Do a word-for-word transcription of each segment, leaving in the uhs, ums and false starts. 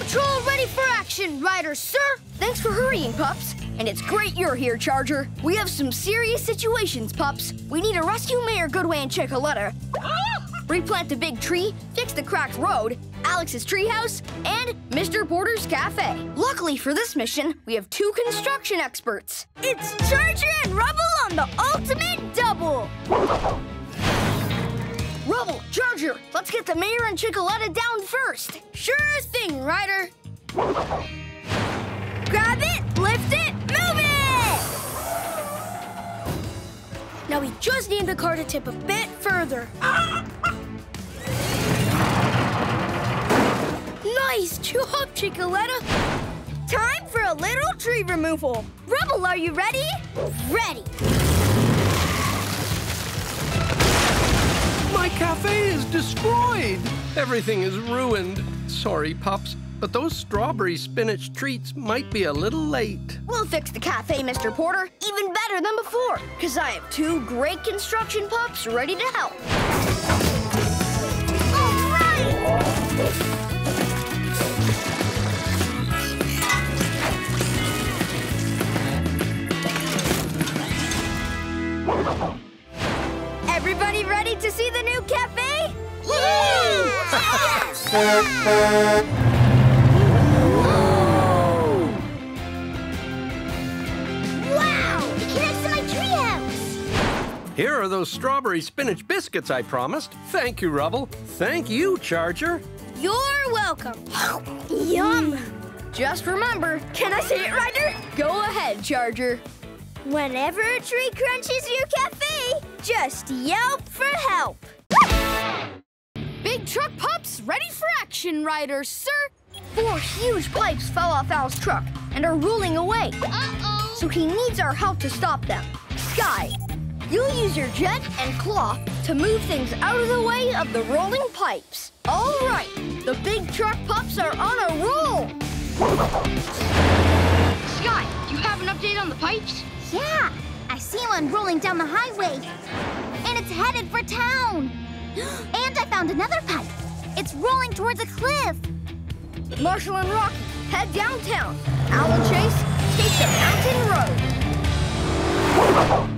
Patrol ready for action, Ryder, sir. Thanks for hurrying, pups. And it's great you're here, Charger. We have some serious situations, pups. We need to rescue Mayor Goodway and Chickaletta, replant the big tree, fix the cracked road, Alex's treehouse, and Mister Porter's cafe. Luckily for this mission, we have two construction experts. It's Charger and Rubble on the ultimate double. Rubble, Charger, let's get the mayor and Chickaletta down first. Sure thing, Ryder. Grab it, lift it, move it! Now we just need the car to tip a bit further. Nice job, Chickaletta. Time for a little tree removal. Rubble, are you ready? Ready. My cafe is destroyed. Everything is ruined. Sorry, pups, but those strawberry spinach treats might be a little late. We'll fix the cafe, Mister Porter, even better than before, because I have two great construction pups ready to help. All right! Everybody ready to see the new cafe? Woo! Yes! Wow! It connects to my treehouse! Here are those strawberry spinach biscuits I promised. Thank you, Rubble. Thank you, Charger. You're welcome. Yum! Just remember, can I say it, Ryder? Go ahead, Charger. Whenever a tree crunches your cafe, just yelp for help. Big truck pups ready for action, Ryder, sir. Four huge pipes fell off Al's truck and are rolling away. Uh-oh. So he needs our help to stop them. Skye, you'll use your jet and cloth to move things out of the way of the rolling pipes. All right, the big truck pups are on a roll. Skye, do you have an update on the pipes? Yeah, I see one rolling down the highway, and it's headed for town. And I found another pipe. It's rolling towards a cliff. Marshall and Rocky, head downtown. Al and Chase, take the mountain road.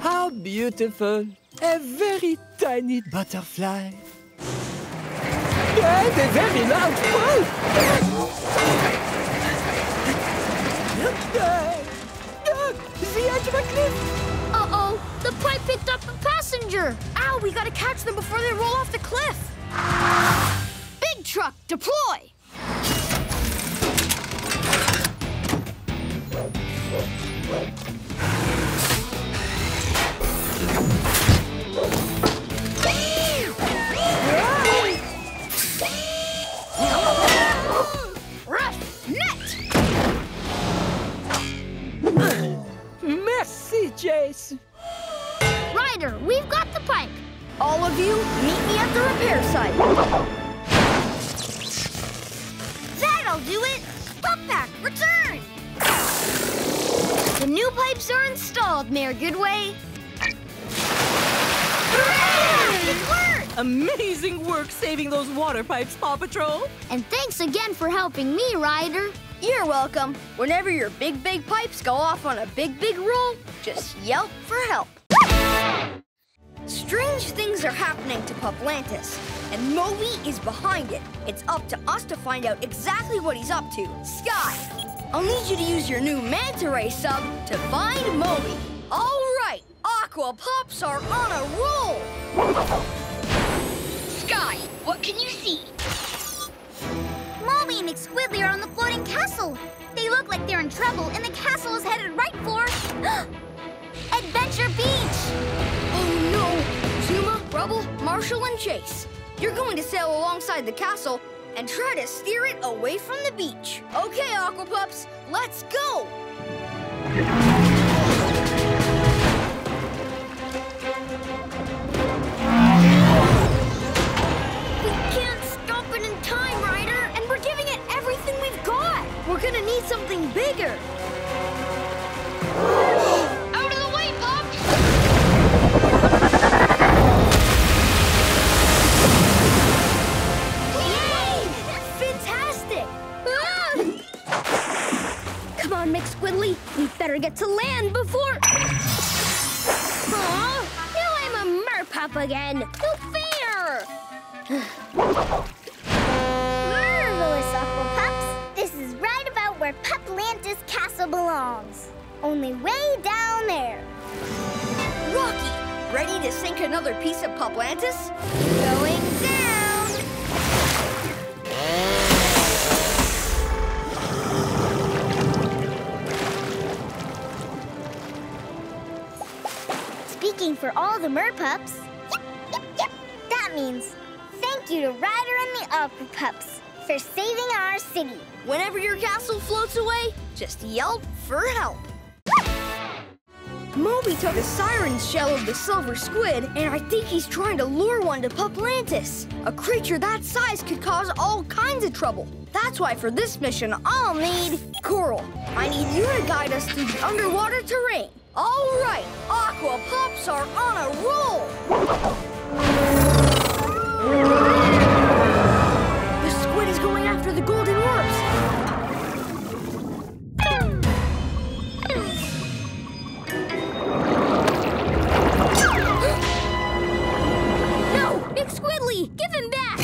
How beautiful, a very tiny butterfly. And a very large pipe. Look there. The edge of a cliff! Uh-oh, the pipe picked up a passenger! Ow, we gotta catch them before they roll off the cliff! Big truck, deploy! Chase. Ryder, we've got the pipe. All of you, meet me at the repair site. That'll do it. Pup Pack, return. The new pipes are installed, Mayor Goodway. Hooray! Good work! Amazing work saving those water pipes, Paw Patrol. And thanks again for helping me, Ryder. You're welcome. Whenever your big, big pipes go off on a big, big roll, just yelp for help. Strange things are happening to Pup Lantis, and Moby is behind it. It's up to us to find out exactly what he's up to. Skye, I'll need you to use your new manta ray sub to find Moby. All right, Aqua Pups are on a roll. Skye, what can you see? Moby and McSquidly are on the floating castle. They look like they're in trouble, and the castle is headed right for Adventure Beach. Oh no! Zuma, Rubble, Marshall, and Chase, you're going to sail alongside the castle and try to steer it away from the beach. Okay, Aquapups, let's go. We're gonna need something bigger. Out of the way, pups! Yay! Fantastic! We better get to land before... Aw, now I'm a merpup again. No fair! Marvelous, Aqua Pups. This is right about where Pup Lantis' castle belongs. Only way down there. Rocky, ready to sink another piece of Pup Lantis? Going down! Speaking for all the merpups, yep, yep, yep. That means thank you to Ryder and the Aqua Pups for saving our city. Whenever your castle floats away, just yelp for help. Moby took a siren's shell of the silver squid, and I think he's trying to lure one to Pup Lantis. A creature that size could cause all kinds of trouble. That's why for this mission, I'll need Coral. I need you to guide us through the underwater terrain. All right, Aqua Pups are on a roll. The squid is going after the golden orbs. Give him back!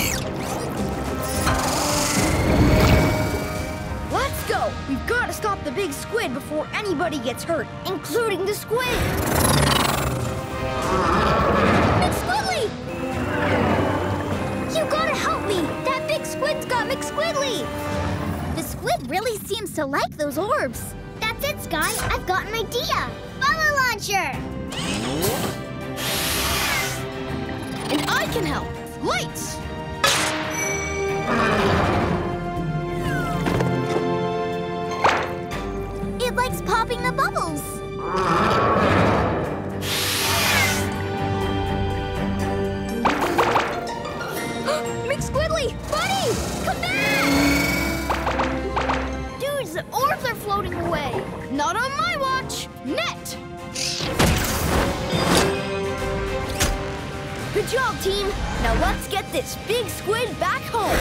Let's go! We've got to stop the big squid before anybody gets hurt, including the squid! McSquidly! You gotta help me! That big squid's got McSquidly! The squid really seems to like those orbs. That's it, Skye. I've got an idea! Bubble launcher! And I can help! Lights! It likes popping the bubbles. McSquidly! Buddy! Come back! Dudes, the orbs are floating away. Not on my watch. Net! Good job, team! Now let's get this big squid back home!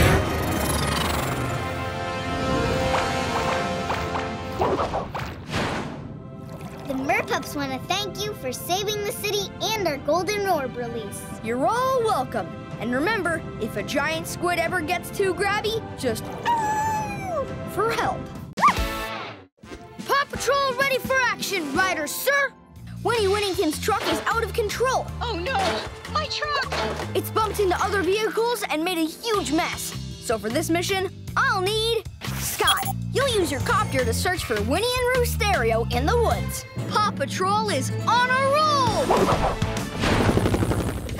The merpups want to thank you for saving the city and our golden orb release. You're all welcome. And remember, if a giant squid ever gets too grabby, just for help. Paw Patrol ready for action, Ryder, sir! Winnie Winnington's truck is out of control. Oh no, my truck! It's bumped into other vehicles and made a huge mess. So for this mission, I'll need Scott. You'll use your copter to search for Winnie and Roo stereo in the woods. Paw Patrol is on a roll!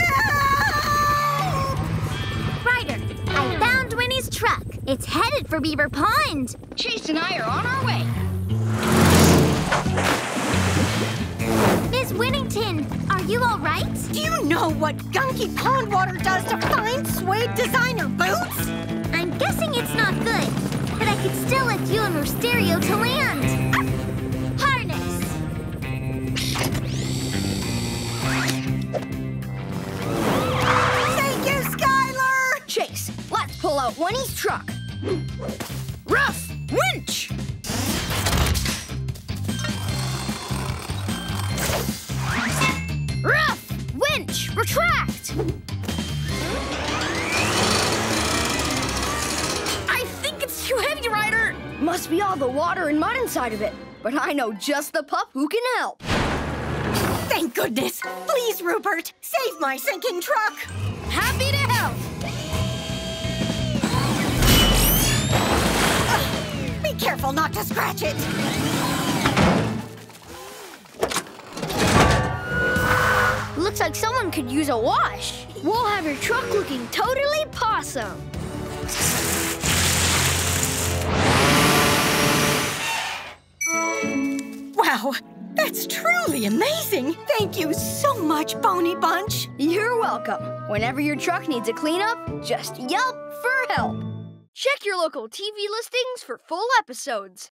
Ah! Ryder, I found Winnie's truck. It's headed for Beaver Pond. Chase and I are on our way. Miss Winnington, are you all right? Do you know what gunky pond water does to fine suede designer boots? I'm guessing it's not good, but I could still let you and Rosterio to land. Ah! Harness! Thank you, Skylar! Chase, let's pull out Winnie's truck. Rough winch! Rough! Winch! Retract! I think it's too heavy, Ryder! Must be all the water and mud inside of it. But I know just the pup who can help. Thank goodness! Please, Rupert, save my sinking truck! Happy to help! Uh, be careful not to scratch it! Looks like someone could use a wash. We'll have your truck looking totally possum. Wow, that's truly amazing. Thank you so much, Boney Bunch. You're welcome. Whenever your truck needs a cleanup, just yelp for help. Check your local T V listings for full episodes.